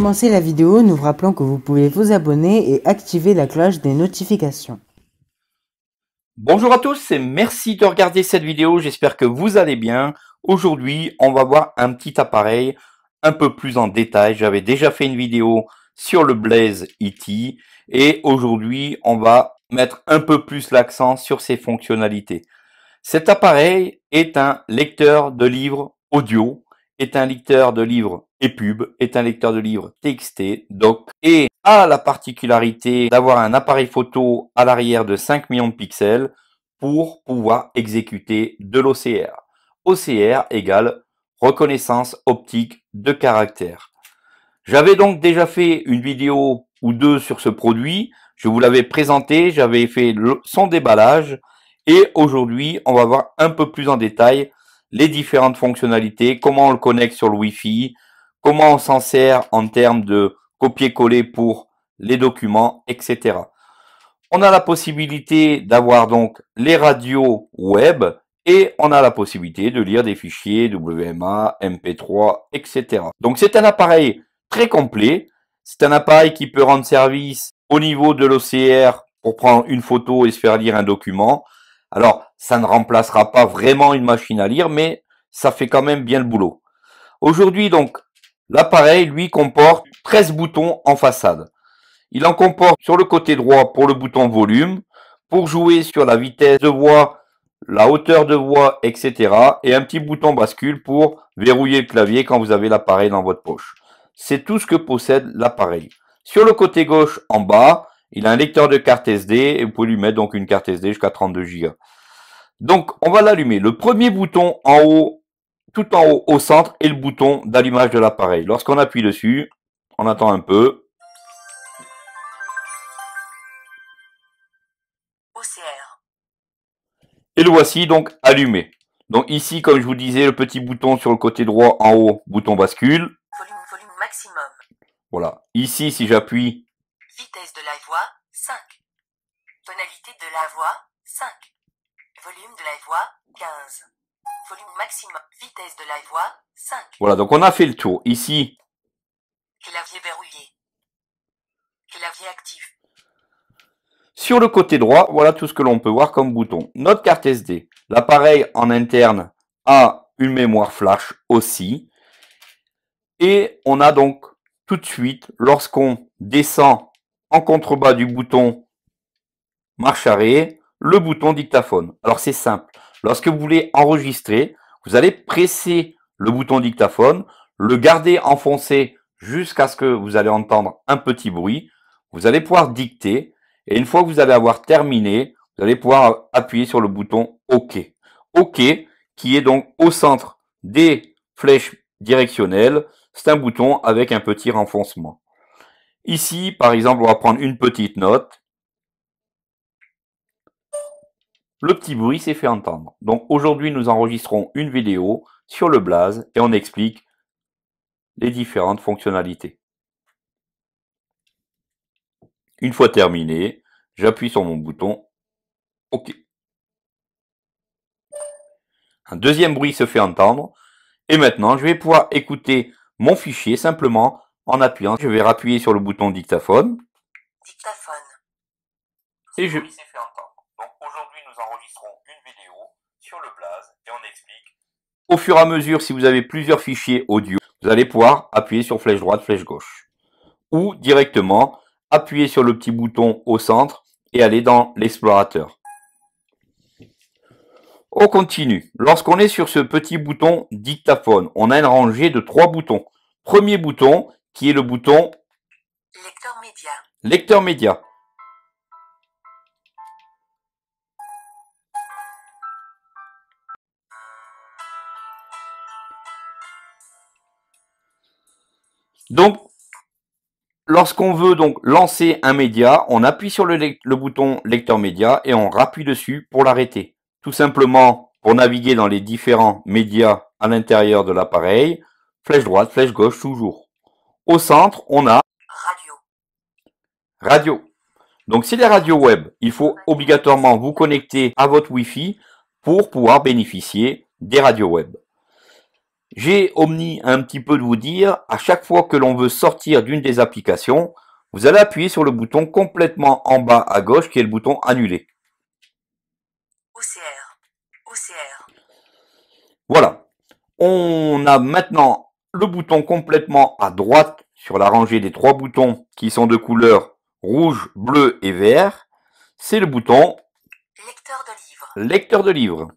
commencer la vidéo, nous vous rappelons que vous pouvez vous abonner et activer la cloche des notifications. Bonjour à tous et merci de regarder cette vidéo, j'espère que vous allez bien. Aujourd'hui, on va voir un petit appareil un peu plus en détail. J'avais déjà fait une vidéo sur le Blaze E.T et aujourd'hui, on va mettre un peu plus l'accent sur ses fonctionnalités. Cet appareil est un lecteur de livres audio, est un lecteur de livres ePub, est un lecteur de livres TXT, doc, et a la particularité d'avoir un appareil photo à l'arrière de 5 millions de pixels pour pouvoir exécuter de l'OCR. OCR égale reconnaissance optique de caractère. J'avais donc déjà fait une vidéo ou deux sur ce produit, je vous l'avais présenté, j'avais fait son déballage, et aujourd'hui, on va voir un peu plus en détail les différentes fonctionnalités, comment on le connecte sur le Wi-Fi, comment on s'en sert en termes de copier-coller pour les documents, etc. On a la possibilité d'avoir donc les radios web et on a la possibilité de lire des fichiers WMA, MP3, etc. Donc c'est un appareil très complet, c'est un appareil qui peut rendre service au niveau de l'OCR pour prendre une photo et se faire lire un document. Alors, ça ne remplacera pas vraiment une machine à lire, mais ça fait quand même bien le boulot. Aujourd'hui, donc, l'appareil, lui, comporte 13 boutons en façade. Il en comporte sur le côté droit pour le bouton volume, pour jouer sur la vitesse de voix, la hauteur de voix, etc. Et un petit bouton bascule pour verrouiller le clavier quand vous avez l'appareil dans votre poche. C'est tout ce que possède l'appareil. Sur le côté gauche, en bas, il a un lecteur de carte SD et vous pouvez lui mettre donc une carte SD jusqu'à 32 Go. Donc, on va l'allumer. Le premier bouton en haut, tout en haut au centre, est le bouton d'allumage de l'appareil. Lorsqu'on appuie dessus, on attend un peu. OCR. Et le voici donc allumé. Donc ici, comme je vous disais, le petit bouton sur le côté droit en haut, bouton bascule. Volume maximum. Voilà. Ici, si j'appuie... Vitesse de la voix, 5. Tonalité de la voix, 5. Volume de la voix, 15. Volume maximum, vitesse de la voix, 5. Voilà, donc on a fait le tour. Ici. Clavier verrouillé. Clavier actif. Sur le côté droit, voilà tout ce que l'on peut voir comme bouton. Notre carte SD. L'appareil en interne a une mémoire flash aussi. Et on a donc tout de suite, lorsqu'on descend en contrebas du bouton marche arrêt, le bouton dictaphone. Alors c'est simple, lorsque vous voulez enregistrer, vous allez presser le bouton dictaphone, le garder enfoncé jusqu'à ce que vous allez entendre un petit bruit, vous allez pouvoir dicter, et une fois que vous allez avoir terminé, vous allez pouvoir appuyer sur le bouton OK. OK, qui est donc au centre des flèches directionnelles, c'est un bouton avec un petit renfoncement. Ici, par exemple, on va prendre une petite note. Le petit bruit s'est fait entendre. Donc aujourd'hui, nous enregistrons une vidéo sur le Blaze et on explique les différentes fonctionnalités. Une fois terminé, j'appuie sur mon bouton OK. Un deuxième bruit se fait entendre. Et maintenant, je vais pouvoir écouter mon fichier simplement. En appuyant, je vais appuyer sur le bouton dictaphone. Et je... Donc aujourd'hui, nous enregistrons une vidéo sur le Blaze et on explique. Au fur et à mesure, si vous avez plusieurs fichiers audio, vous allez pouvoir appuyer sur flèche droite, flèche gauche. Ou directement, appuyer sur le petit bouton au centre et aller dans l'explorateur. On continue. Lorsqu'on est sur ce petit bouton dictaphone, on a une rangée de 3 boutons. Premier bouton... qui est le bouton lecteur média. Lecteur média. Donc, lorsqu'on veut donc lancer un média, on appuie sur le bouton lecteur média et on rappuie dessus pour l'arrêter. Tout simplement pour naviguer dans les différents médias à l'intérieur de l'appareil. Flèche droite, flèche gauche, toujours. Au centre, on a radio. Radio. Donc, c'est les radios web. Il faut obligatoirement vous connecter à votre Wi-Fi pour pouvoir bénéficier des radios web. J'ai omis un petit peu de vous dire, à chaque fois que l'on veut sortir d'une des applications, vous allez appuyer sur le bouton complètement en bas à gauche qui est le bouton annuler. OCR. Voilà. On a maintenant le bouton complètement à droite sur la rangée des trois boutons qui sont de couleur rouge, bleu et vert. C'est le bouton lecteur de livres.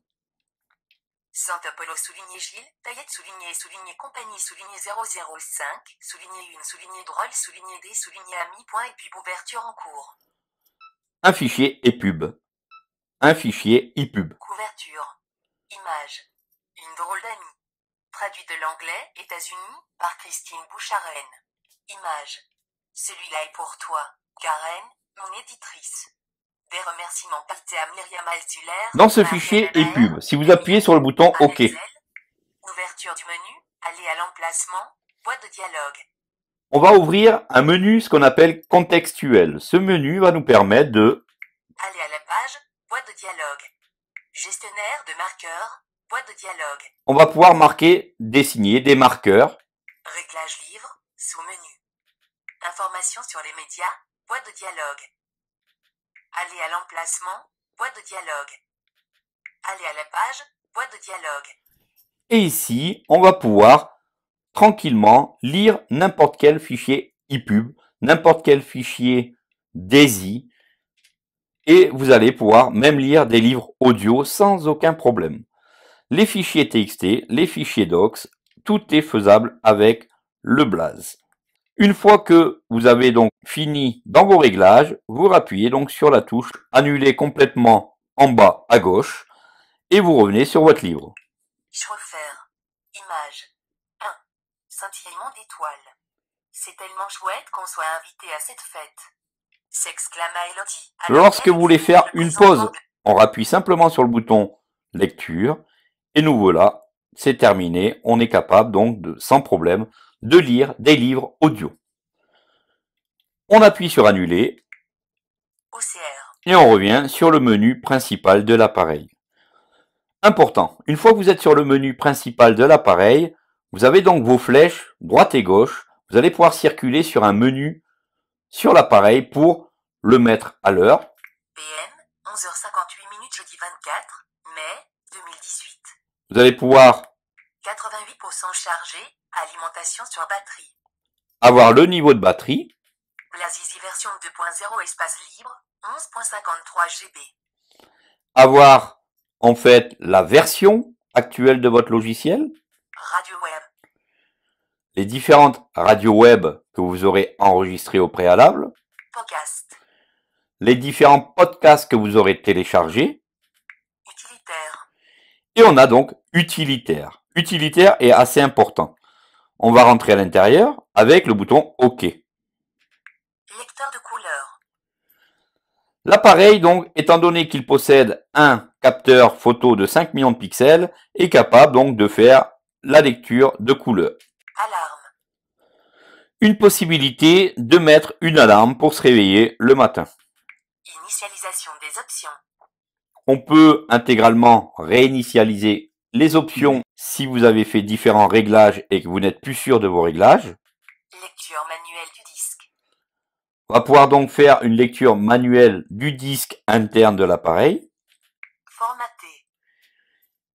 Saint-Apollo souligné Gilles, Payette souligné compagnie souligné 005, souligné 1, souligné drôle, souligné D, souligné ami, point, et puis couverture en cours. Un fichier ePub. Un fichier ePub. Couverture. Image. Une drôle d'ami. Traduit de l'anglais, États-Unis, par Christine Boucharen. Image. Celui-là est pour toi, Karen, mon éditrice. Des remerciements partés à Myriam Alzulaire. Dans ce fichier ePub, si vous appuyez sur le bouton OK. Ouverture du menu, aller à l'emplacement, boîte de dialogue. On va ouvrir un menu, ce qu'on appelle contextuel. Ce menu va nous permettre de aller à la page, boîte de dialogue. Gestionnaire de marqueurs, boîte de dialogue. On va pouvoir marquer, dessiner des marqueurs. Réglage livre, sous-menu. Informations sur les médias, boîte de dialogue. Aller à l'emplacement, boîte de dialogue. Aller à la page, boîte de dialogue. Et ici, on va pouvoir tranquillement lire n'importe quel fichier ePub, n'importe quel fichier Daisy. Et vous allez pouvoir même lire des livres audio sans aucun problème. Les fichiers TXT, les fichiers docs, tout est faisable avec le Blaze. Une fois que vous avez donc fini dans vos réglages, vous appuyez donc sur la touche annuler complètement en bas à gauche et vous revenez sur votre livre. Je refaire. Image. 1. Scintillement d'étoiles. C'est tellement chouette qu'on soit invité à cette fête. S'exclama Elodie. Lorsque vous voulez faire une pause, on appuie simplement sur le bouton lecture et nous voilà, c'est terminé. On est capable donc de, sans problème, de lire des livres audio. On appuie sur annuler OCR. Et on revient sur le menu principal de l'appareil. Important, une fois que vous êtes sur le menu principal de l'appareil, vous avez donc vos flèches droite et gauche. Vous allez pouvoir circuler sur un menu sur l'appareil pour le mettre à l'heure. PM, 11h58 jeudi 24 mai 2018. Vous allez pouvoir 88% chargé. Alimentation sur batterie. Avoir le niveau de batterie. Blaze E.T version 2.0 espace libre, 11.53 GB. Avoir, en fait, la version actuelle de votre logiciel. Radio web. Les différentes radios web que vous aurez enregistrées au préalable. Podcast. Les différents podcasts que vous aurez téléchargés. Utilitaire. Et on a donc utilitaire. Utilitaire est assez important. On va rentrer à l'intérieur avec le bouton OK. Lecteur de couleurs. L'appareil, donc, étant donné qu'il possède un capteur photo de 5 millions de pixels, est capable donc de faire la lecture de couleurs. Alarme. Une possibilité de mettre une alarme pour se réveiller le matin. Initialisation des options. On peut intégralement réinitialiser les options, si vous avez fait différents réglages et que vous n'êtes plus sûr de vos réglages. Lecture manuelle du disque. On va pouvoir donc faire une lecture manuelle du disque interne de l'appareil. Formaté.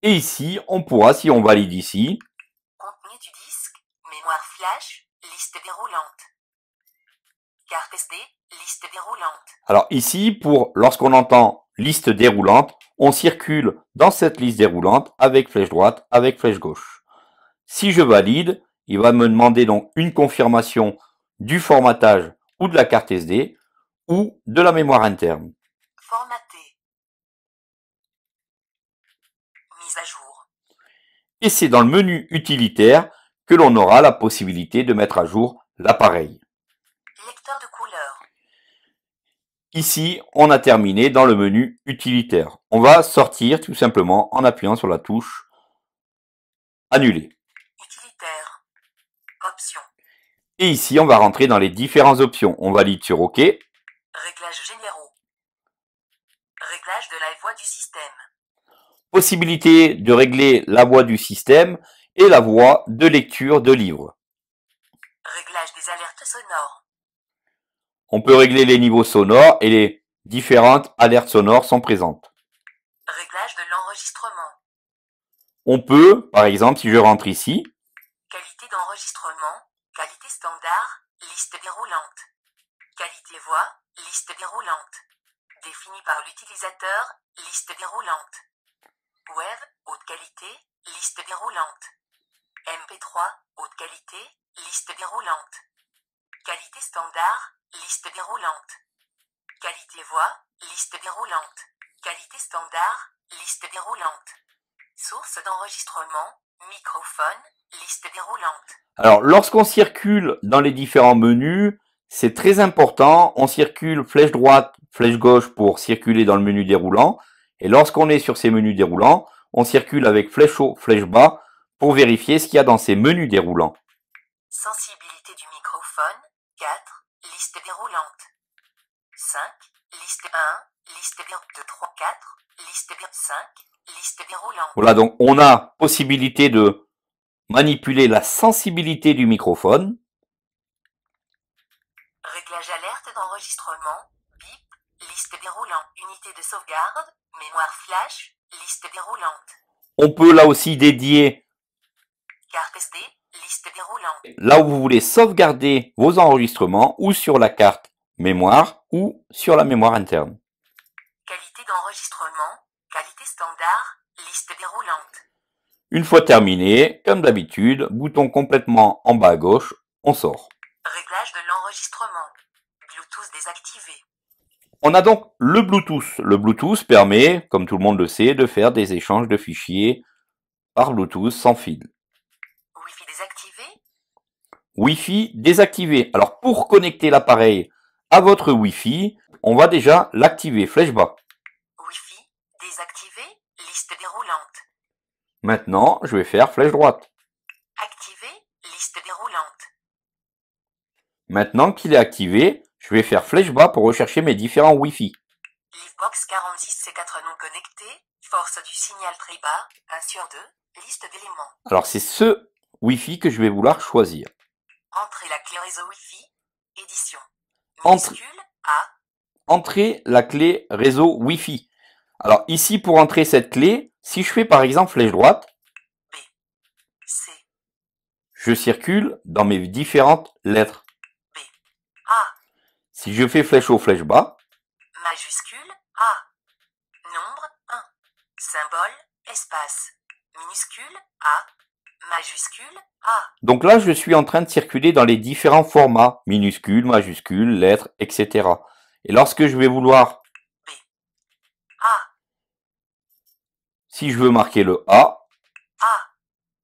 Et ici, on pourra, si on valide ici, contenu du disque, mémoire flash, liste déroulante. Carte SD, liste déroulante. Alors ici, pour lorsqu'on entend liste déroulante, on circule dans cette liste déroulante avec flèche droite, avec flèche gauche. Si je valide, il va me demander donc une confirmation du formatage ou de la carte SD ou de la mémoire interne. Formaté. Mise à jour. Et c'est dans le menu utilitaire que l'on aura la possibilité de mettre à jour l'appareil. Lecteur de couleurs. Ici, on a terminé dans le menu utilitaire. On va sortir tout simplement en appuyant sur la touche annuler. Utilitaire. Options. Et ici, on va rentrer dans les différentes options. On valide sur OK. Réglages généraux. Réglage de la voix du système. Possibilité de régler la voix du système et la voix de lecture de livres. Réglage des alertes sonores. On peut régler les niveaux sonores et les différentes alertes sonores sont présentes. Réglage de l'enregistrement. On peut, par exemple, si je rentre ici, qualité d'enregistrement, qualité standard, liste déroulante. Qualité voix, liste déroulante. Définie par l'utilisateur, liste déroulante. Web, haute qualité, liste déroulante. MP3, haute qualité, liste déroulante. Qualité standard, liste déroulante. Qualité voix, liste déroulante. Qualité standard, liste déroulante. Source d'enregistrement, microphone, liste déroulante. Alors, lorsqu'on circule dans les différents menus, c'est très important. On circule flèche droite, flèche gauche pour circuler dans le menu déroulant. Et lorsqu'on est sur ces menus déroulants, on circule avec flèche haut, flèche bas pour vérifier ce qu'il y a dans ces menus déroulants. Sensibilité du microphone, 4, liste déroulante. 5, liste 1, liste 2, 3, 4, liste 5, liste déroulante. Voilà, donc on a possibilité de manipuler la sensibilité du microphone. Réglage alerte d'enregistrement, bip, liste déroulant, unité de sauvegarde, mémoire flash, liste déroulante. On peut là aussi dédier carte SD, liste déroulante. Là où vous voulez sauvegarder vos enregistrements ou sur la carte mémoire ou sur la mémoire interne. Qualité d'enregistrement, qualité standard, liste déroulante. Une fois terminé, comme d'habitude, bouton complètement en bas à gauche, on sort. Réglage de l'enregistrement. Bluetooth désactivé. On a donc le Bluetooth. Le Bluetooth permet, comme tout le monde le sait, de faire des échanges de fichiers par Bluetooth sans fil. Wi-Fi désactivé. Wi-Fi désactivé. Alors pour connecter l'appareil à votre Wi-Fi, on va déjà l'activer. Flèche bas. Wi-Fi désactivé. Liste déroulante. Maintenant, je vais faire flèche droite. Activer, liste déroulante. Maintenant qu'il est activé, je vais faire flèche bas pour rechercher mes différents Wi-Fi. Livebox 46C4 non connecté, force du signal très bas, 1/2, liste d'éléments. Alors c'est ce Wi-Fi que je vais vouloir choisir. Entrez la clé réseau Wi-Fi, édition, minuscule A. Entrez la clé réseau Wi-Fi. Alors ici, pour entrer cette clé, si je fais par exemple flèche droite, B, C, je circule dans mes différentes lettres. B, A. Si je fais flèche haut, flèche bas, majuscule A, nombre 1, symbole, espace, minuscule A, majuscule A. Donc là, je suis en train de circuler dans les différents formats, minuscule, majuscule, lettres, etc. Et lorsque je vais vouloir... B, A. Si je veux marquer le A,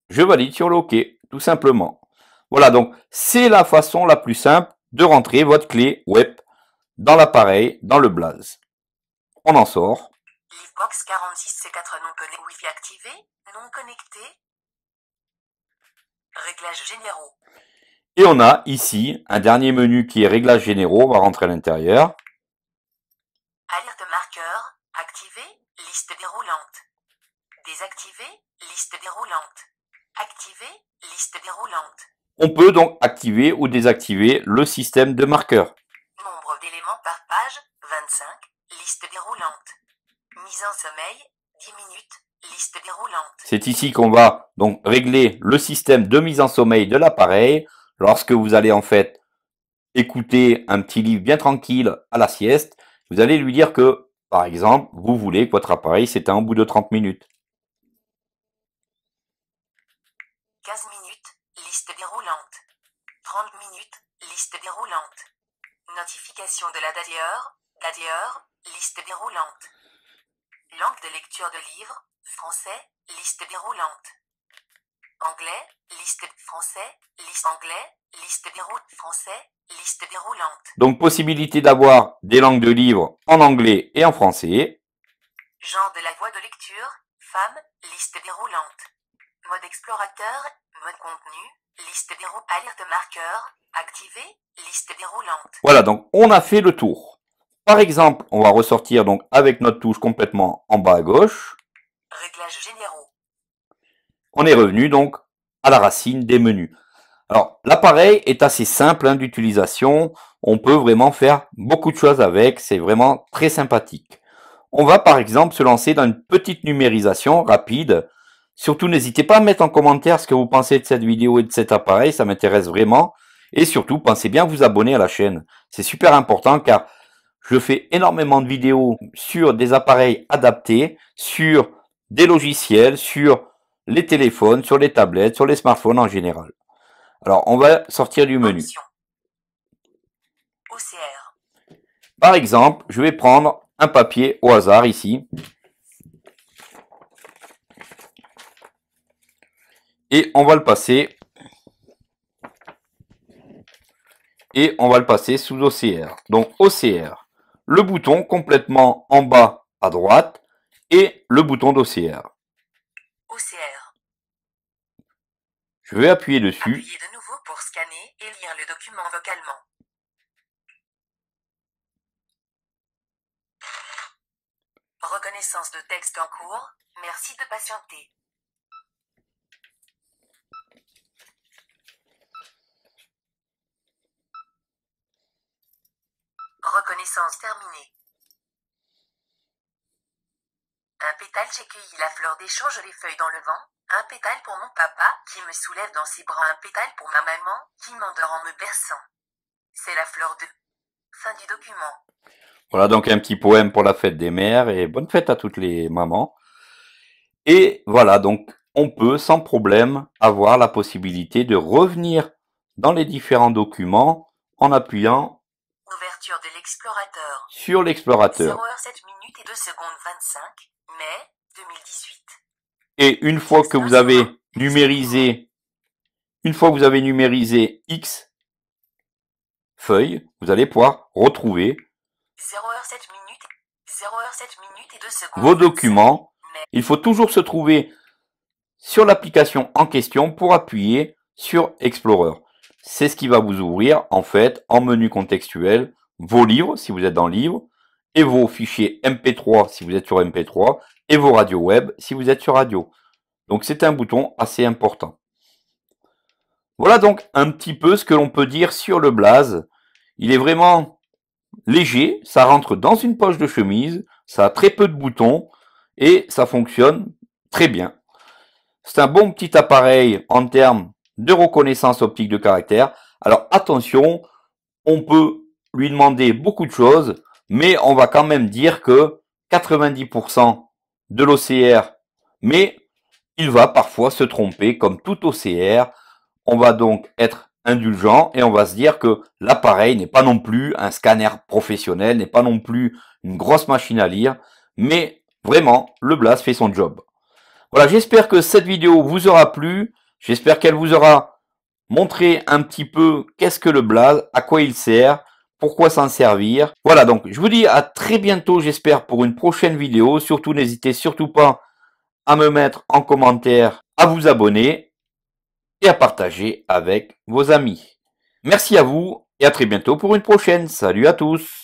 je valide sur le OK, tout simplement. Voilà, donc c'est la façon la plus simple de rentrer votre clé web dans l'appareil, dans le Blaze. On en sort. Livebox 46C4 non connecté, Wi-Fi activé, non connecté. Réglages généraux. Et on a ici un dernier menu qui est réglages généraux, on va rentrer à l'intérieur. Alerte marqueur, activé, liste déroulante. Désactiver liste déroulante. Activer liste déroulante. On peut donc activer ou désactiver le système de marqueurs. Nombre d'éléments par page, 25, liste déroulante. Mise en sommeil, 10 minutes, liste déroulante. C'est ici qu'on va donc régler le système de mise en sommeil de l'appareil. Lorsque vous allez en fait écouter un petit livre bien tranquille à la sieste, vous allez lui dire que, par exemple, vous voulez que votre appareil s'éteigne au bout de 30 minutes. 15 minutes, liste déroulante. 30 minutes, liste déroulante. Notification de la date et heure, liste déroulante. Langue de lecture de livre, français, liste déroulante. Anglais, liste français, liste anglais, liste déroulante, français, liste déroulante. Donc possibilité d'avoir des langues de livre en anglais et en français. Genre de la voix de lecture, femme, liste déroulante. Mode explorateur, mode contenu, liste déroulante, alerte marqueur, activée, liste déroulante. Voilà, donc on a fait le tour. Par exemple, on va ressortir donc avec notre touche complètement en bas à gauche. Réglages généraux. On est revenu donc à la racine des menus. Alors, l'appareil est assez simple hein, d'utilisation. On peut vraiment faire beaucoup de choses avec. C'est vraiment très sympathique. On va par exemple se lancer dans une petite numérisation rapide. Surtout, n'hésitez pas à mettre en commentaire ce que vous pensez de cette vidéo et de cet appareil. Ça m'intéresse vraiment. Et surtout, pensez bien à vous abonner à la chaîne. C'est super important car je fais énormément de vidéos sur des appareils adaptés, sur des logiciels, sur les téléphones, sur les tablettes, sur les smartphones en général. Alors, on va sortir du menu. OCR. Par exemple, je vais prendre un papier au hasard ici. Et on va le passer. Et on va le passer sous OCR. Donc, OCR. Le bouton complètement en bas à droite et le bouton d'OCR. OCR. Je vais appuyer dessus. Appuyez de nouveau pour scanner et lire le document vocalement. Reconnaissance de texte en cours. Merci de patienter. Reconnaissance terminée. Un pétale, j'ai cueilli la fleur des champs, je les feuilles dans le vent. Un pétale pour mon papa, qui me soulève dans ses bras. Un pétale pour ma maman, qui m'endort en me berçant. C'est la fleur de... Fin du document. Voilà donc un petit poème pour la fête des mères et bonne fête à toutes les mamans. Et voilà, donc on peut sans problème avoir la possibilité de revenir dans les différents documents en appuyant de l'explorateur. Sur l'explorateur. 0h07min et 2s25 mai 2018. Et une fois que vous avez numérisé, X feuilles, vous allez pouvoir retrouver 0h07min et 2s25 vos documents. Il faut toujours se trouver sur l'application en question pour appuyer sur Explorer. C'est ce qui va vous ouvrir en fait en menu contextuel vos livres si vous êtes dans livres et vos fichiers MP3 si vous êtes sur MP3 et vos radios web si vous êtes sur radio. Donc c'est un bouton assez important. Voilà donc un petit peu ce que l'on peut dire sur le Blaze. Il est vraiment léger, ça rentre dans une poche de chemise, ça a très peu de boutons et ça fonctionne très bien. C'est un bon petit appareil en termes de reconnaissance optique de caractère. Alors attention, on peut lui demander beaucoup de choses, mais on va quand même dire que 90% de l'OCR, mais il va parfois se tromper comme tout OCR. On va donc être indulgent et on va se dire que l'appareil n'est pas non plus un scanner professionnel, n'est pas non plus une grosse machine à lire, mais vraiment, le Blaze fait son job. Voilà, j'espère que cette vidéo vous aura plu, j'espère qu'elle vous aura montré un petit peu qu'est-ce que le Blaze, à quoi il sert, pourquoi s'en servir. Voilà, donc je vous dis à très bientôt, j'espère, pour une prochaine vidéo. Surtout, n'hésitez surtout pas à me mettre en commentaire, à vous abonner et à partager avec vos amis. Merci à vous et à très bientôt pour une prochaine. Salut à tous!